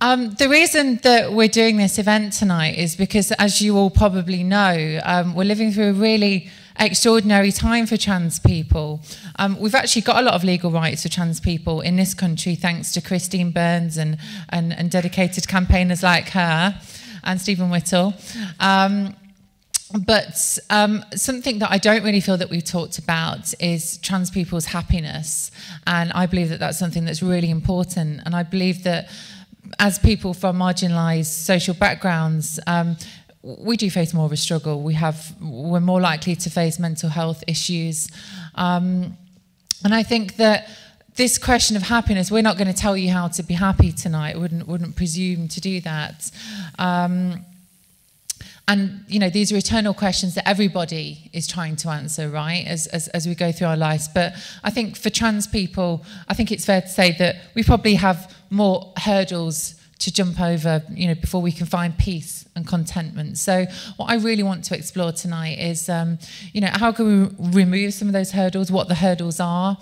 The reason that we're doing this event tonight is because, as you all probably know, we're living through a really extraordinary time for trans people. We've actually got a lot of legal rights for trans people in this country, thanks to Christine Burns and dedicated campaigners like her and Stephen Whittle. But something that I don't really feel that we've talked about is trans people's happiness. And I believe that that's something that's really important. And I believe that as people from marginalised social backgrounds, we do face more of a struggle. We're more likely to face mental health issues. And I think that this question of happiness, we're not going to tell you how to be happy tonight. Wouldn't presume to do that. And, you know, these are eternal questions that everybody is trying to answer, right, as we go through our lives. But I think for trans people, I think it's fair to say that we probably have more hurdles to jump over, you know, before we can find peace and contentment. So what I really want to explore tonight is, you know, how can we remove some of those hurdles, what the hurdles are.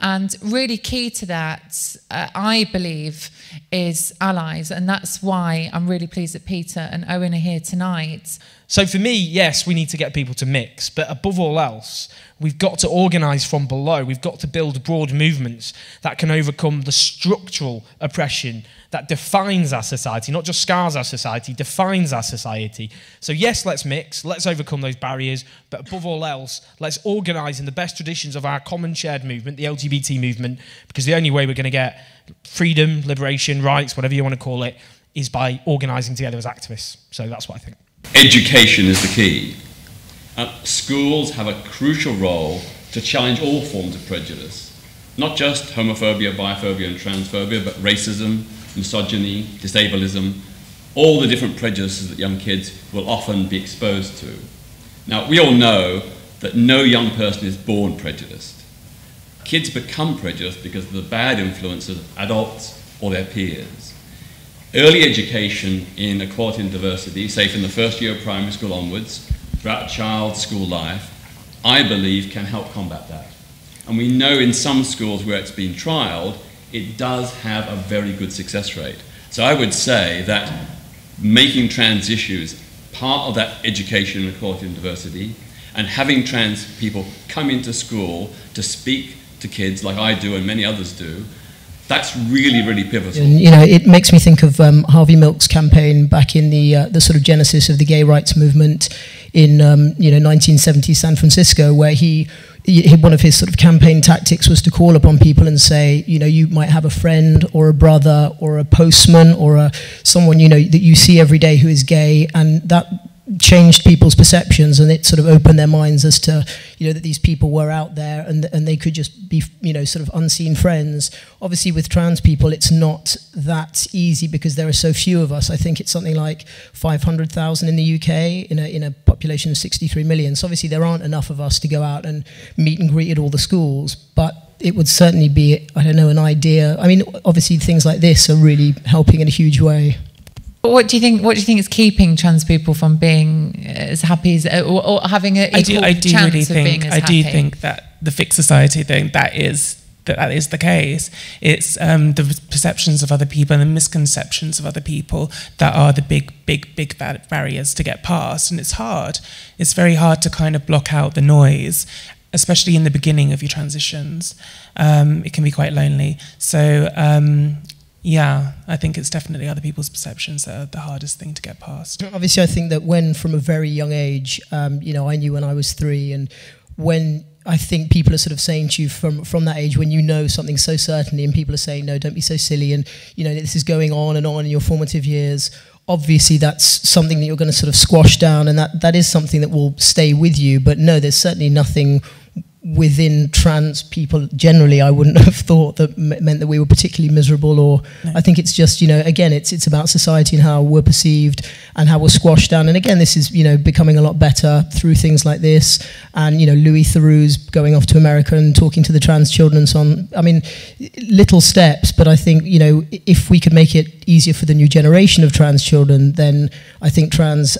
And really key to that, I believe, is allies. And that's why I'm really pleased that Peter and Owen are here tonight. So for me, yes, we need to get people to mix, but above all else, we've got to organise from below. We've got to build broad movements that can overcome the structural oppression that defines our society, not just scars our society, defines our society. So yes, let's mix, let's overcome those barriers, but above all else, let's organise in the best traditions of our common shared movement, the LGBT movement, because the only way we're going to get freedom, liberation, rights, whatever you want to call it, is by organising together as activists. So that's what I think. Education is the key. Schools have a crucial role to challenge all forms of prejudice, not just homophobia, biphobia and transphobia, but racism, misogyny, disableism, all the different prejudices that young kids will often be exposed to. Now, we all know that no young person is born prejudiced. Kids become prejudiced because of the bad influences of adults or their peers. Early education in equality and diversity, say from the first year of primary school onwards, throughout child's school life, I believe can help combat that. And we know in some schools where it's been trialled, it does have a very good success rate. So I would say that making trans issues part of that education in equality and diversity, and having trans people come into school to speak to kids like I do and many others do, that's really, really pivotal. You know, it makes me think of Harvey Milk's campaign back in the sort of genesis of the gay rights movement in, you know, 1970 San Francisco, where one of his sort of campaign tactics was to call upon people and say, you know, you might have a friend or a brother or a postman or someone, you know, that you see every day who is gay, and that changed people's perceptions, and it sort of opened their minds as to, you know, that these people were out there and they could just be, you know, sort of unseen friends. Obviously with trans people it's not that easy because there are so few of us. I think it's something like 500,000 in the UK in a population of 63 million. So obviously there aren't enough of us to go out and meet and greet at all the schools, but it would certainly be, I don't know, an idea. I mean, obviously things like this are really helping in a huge way. What do you think is keeping trans people from being as happy as, or having an equal chance of being as happy? I do think that the fixed society thing, that is the case. It's the perceptions of other people and the misconceptions of other people that are the big barriers to get past. And it's hard. It's very hard to kind of block out the noise, especially in the beginning of your transitions. It can be quite lonely. So, yeah, I think it's definitely other people's perceptions that are the hardest thing to get past. Obviously, I think that when from a very young age, you know, I knew when I was 3, and when I think people are sort of saying to you from that age, when you know something so certainly and people are saying, no, don't be so silly, and, you know, this is going on in your formative years, obviously that's something that you're going to sort of squash down, and that is something that will stay with you. But no, there's certainly nothing within trans people generally, I wouldn't have thought that meant that we were particularly miserable, or no. I think it's just, you know, again, it's about society and how we're perceived and how we're squashed down. And again, this is, you know, becoming a lot better through things like this, and, you know, Louis Theroux's going off to America and talking to the trans children and so on. I mean, little steps, but I think, you know, if we could make it easier for the new generation of trans children, then I think trans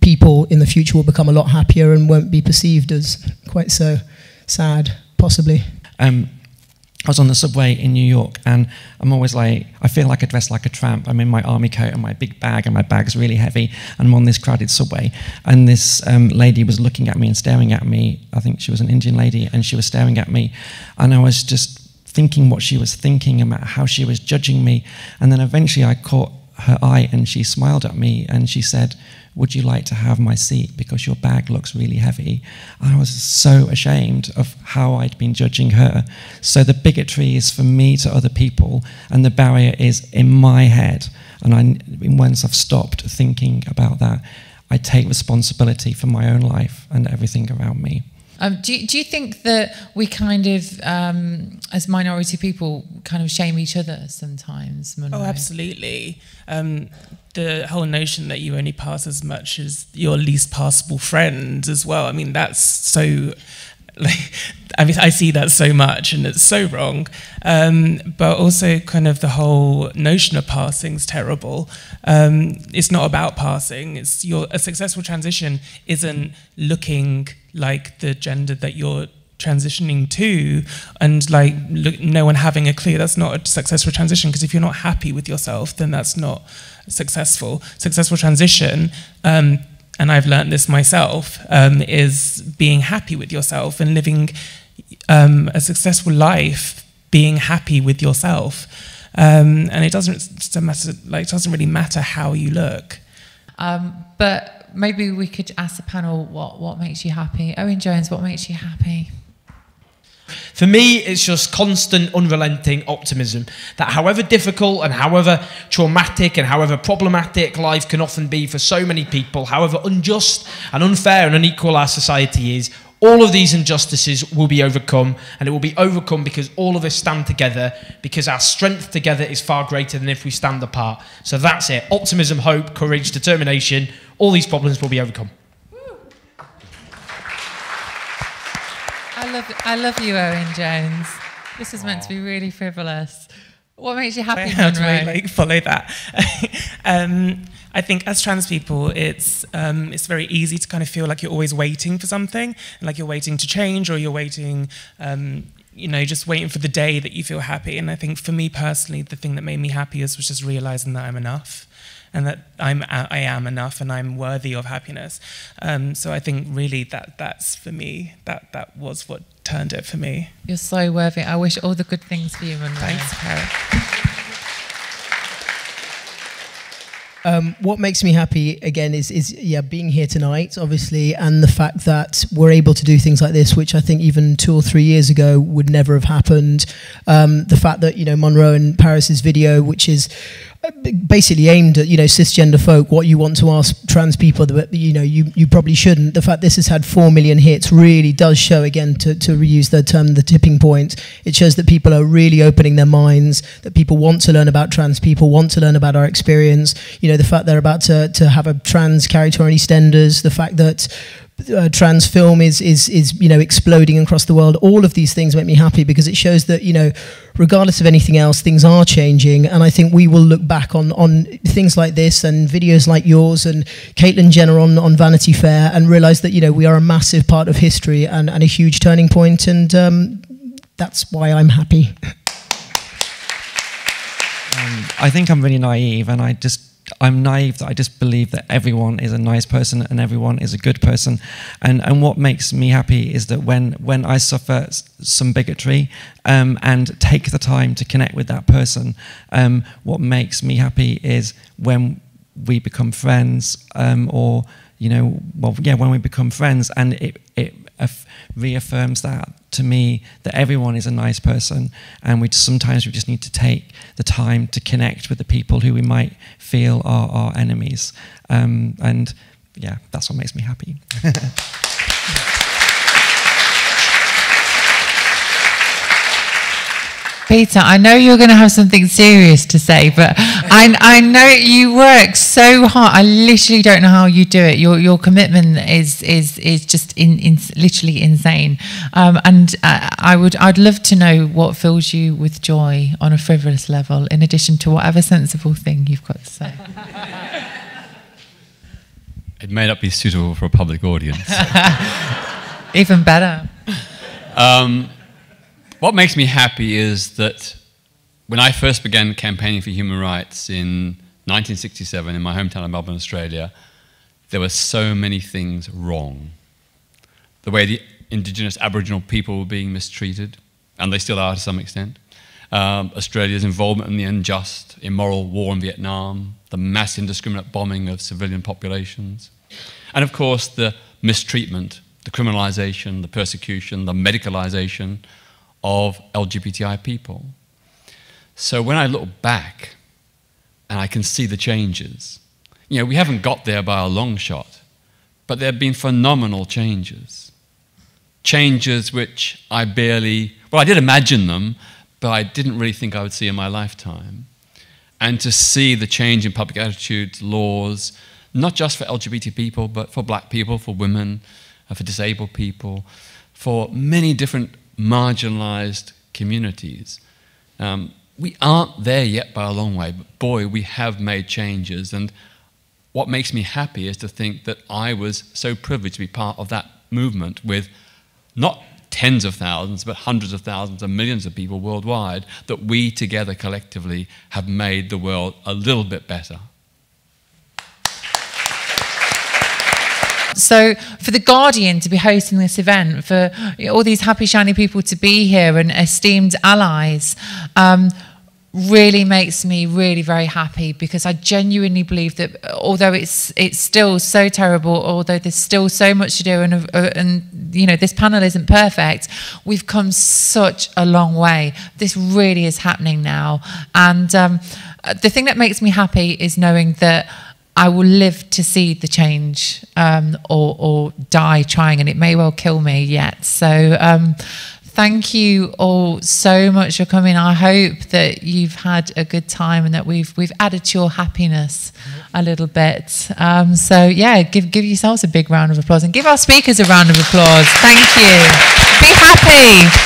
people in the future will become a lot happier and won't be perceived as quite so sad, possibly. I was on the subway in New York, and I'm always like, I feel like I dress like a tramp. I'm in my army coat and my big bag, and my bag's really heavy, and I'm on this crowded subway. And this lady was looking at me and staring at me. I think she was an Indian lady, and she was staring at me. And I was just thinking what she was thinking about how she was judging me. And then eventually I caught her eye, and she smiled at me, and she said, "Would you like to have my seat, because your bag looks really heavy?" I was so ashamed of how I'd been judging her. So the bigotry is from me to other people, and the barrier is in my head. And once I've stopped thinking about that, I take responsibility for my own life and everything around me. Do you think that we kind of, as minority people, kind of shame each other sometimes, Munroe? Oh, absolutely. The whole notion that you only pass as much as your least passable friend as well. I mean, that's so... Like, I mean, I see that so much, and it's so wrong. But also, kind of the whole notion of passing is terrible. It's not about passing. It's a successful transition isn't looking like the gender that you're transitioning to, and like no one having a clue. That's not a successful transition, because if you're not happy with yourself, then that's not successful. Successful transition. And I've learned this myself, is being happy with yourself and living a successful life, being happy with yourself. And it doesn't really matter how you look. But maybe we could ask the panel what makes you happy. Owen Jones, what makes you happy? For me, it's just constant, unrelenting optimism that however difficult and however traumatic and however problematic life can often be for so many people, however unjust and unfair and unequal our society is, all of these injustices will be overcome, and it will be overcome because all of us stand together, because our strength together is far greater than if we stand apart. So that's it. Optimism, hope, courage, determination, all these problems will be overcome. I love you, Owen Jones. This is meant to be really frivolous. What makes you happy, Munroe? How do I like follow that? I think as trans people, it's very easy to kind of feel like you're always waiting for something, and like you're waiting to change, or you're waiting, you know, just waiting for the day that you feel happy. And I think for me personally, the thing that made me happiest was just realizing that I'm enough, and that I am enough, and I'm worthy of happiness. So I think really that's for me, that was what turned it for me. You're so worthy. I wish all the good things for you, Munroe. Thanks, Paris. What makes me happy again is being here tonight, obviously, and the fact that we're able to do things like this, which I think even 2 or 3 years ago would never have happened. The fact that, you know, Munroe and Paris's video, which is basically aimed at, you know, cisgender folk, what you want to ask trans people, but, you know, you probably shouldn't. The fact this has had 4 million hits really does show, again, to reuse the term, the tipping point. It shows that people are really opening their minds, that people want to learn about trans people, want to learn about our experience. You know, the fact they're about to have a trans character on EastEnders, the fact that trans film is you know, exploding across the world. All of these things make me happy, because it shows that, you know, regardless of anything else, things are changing. And I think we will look back on things like this and videos like yours and Caitlyn Jenner on Vanity Fair and realise that, you know, we are a massive part of history and a huge turning point, and that's why I'm happy. I think I'm really naive, and I'm naive that I just believe that everyone is a nice person and everyone is a good person. And what makes me happy is that when I suffer some bigotry and take the time to connect with that person, what makes me happy is when we become friends, or, you know, well, yeah, when we become friends, and it reaffirms that to me that everyone is a nice person, and sometimes we just need to take the time to connect with the people who we might feel are our enemies, and yeah, that's what makes me happy. Peter, I know you're going to have something serious to say, but I know you work so hard. I literally don't know how you do it. Your commitment is just literally insane. And I'd love to know what fills you with joy on a frivolous level, in addition to whatever sensible thing you've got to say. It may not be suitable for a public audience. Even better. What makes me happy is that when I first began campaigning for human rights in 1967 in my hometown of Melbourne, Australia, there were so many things wrong. The way the indigenous Aboriginal people were being mistreated, and they still are to some extent. Australia's involvement in the unjust, immoral war in Vietnam, the mass indiscriminate bombing of civilian populations, and of course the mistreatment, the criminalisation, the persecution, the medicalisation of LGBTI people. So when I look back and I can see the changes, you know, we haven't got there by a long shot, but there have been phenomenal changes. Changes which I barely, well, I did imagine them, but I didn't really think I would see in my lifetime. And to see the change in public attitudes, laws, not just for LGBT people, but for black people, for women, for disabled people, for many different marginalized communities. We aren't there yet by a long way, but boy, we have made changes. And what makes me happy is to think that I was so privileged to be part of that movement with not tens of thousands, but hundreds of thousands and millions of people worldwide, that we together collectively have made the world a little bit better. So for The Guardian to be hosting this event, for all these happy, shiny people to be here and esteemed allies, really makes me really very happy, because I genuinely believe that although it's still so terrible, although there's still so much to do, and you know, this panel isn't perfect, we've come such a long way. This really is happening now. And the thing that makes me happy is knowing that I will live to see the change, or die trying, and it may well kill me yet. So thank you all so much for coming. I hope that you've had a good time and that we've added to your happiness a little bit. So yeah, give yourselves a big round of applause, and give our speakers a round of applause. Thank you. Be happy.